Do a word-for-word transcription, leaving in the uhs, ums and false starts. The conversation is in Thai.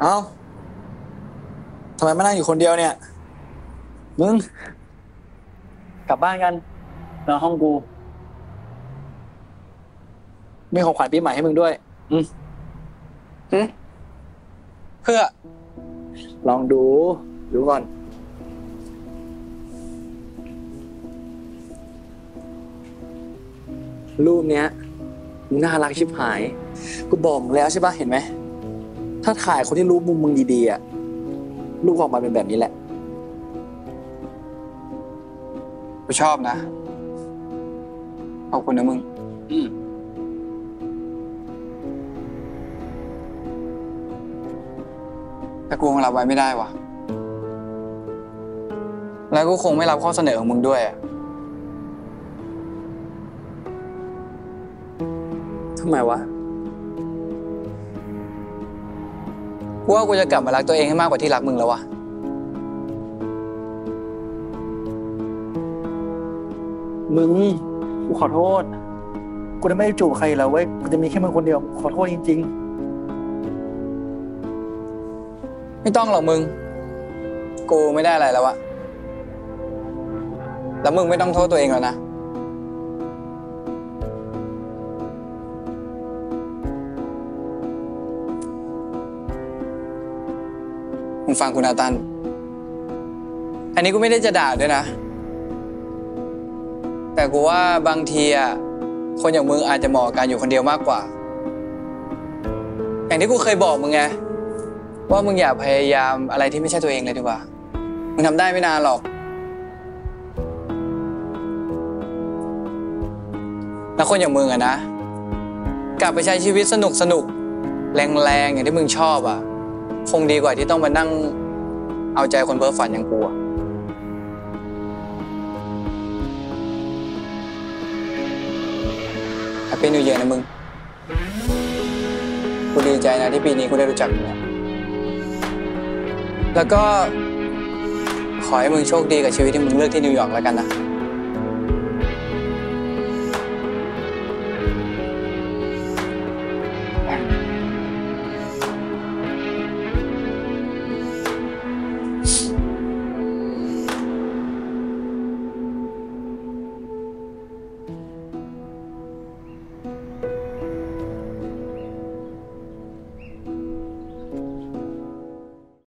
เอ้าทำไมมานั่งอยู่คนเดียวเนี่ยมึงกลับบ้านกันนอนห้องกูมีของขวัญปีใหม่ให้มึงด้วยอืมอืมเพื่อลองดูดูก่อนรูปเนี้ยมึงน่ารักชิบหายกูบอกแล้วใช่ป่ะเห็นไหมถ้าถ่ายคนที่รู้มุมมึงดีๆอ่ะรูปออกมาเป็นแบบนี้แหละกูชอบนะขอบคุณนะมึงอืมแต่กูคงรับไว้ไม่ได้ว่ะแล้วกูคงไม่รับข้อเสนอของมึงด้วยอ่ะทำไมวะกูว่ากูจะกลับมารักตัวเองให้มากกว่าที่รักมึงแล้ววะมึงกูขอโทษกูจะไม่จูบใครแล้วเว้ยกูจะมีแค่มึงคนเดียวขอโทษจริงๆไม่ต้องหรอกมึงกูไม่ได้อะไรแล้วอะแล้วมึงไม่ต้องโทษตัวเองแล้วนะมึงฟังคุณอาตันอันนี้กูไม่ได้จะด่าด้วยนะแต่กูว่าบางทีอ่ะคนอย่างมึงอาจจะเหมาะกับการอยู่คนเดียวมากกว่าอย่างที่กูเคยบอกมึงไงว่ามึงอย่าพยายามอะไรที่ไม่ใช่ตัวเองเลยดีกว่ามึงทำได้ไม่นานหรอกแล้วคนอย่างมึงอ่ะนะกลับไปใช้ชีวิตสนุกสนุกแรงแรงอย่างที่มึงชอบอ่ะคงดีกว่าที่ต้องมานั่งเอาใจคนเพ้อฝันอย่างกูอะแฮปปี้นิวเยียร์นะมึงกูดีใจนะที่ปีนี้กูได้รู้จักมึงแล้วก็ขอให้มึงโชคดีกับชีวิตที่มึงเลือกที่นิวยอร์กแล้วกันนะ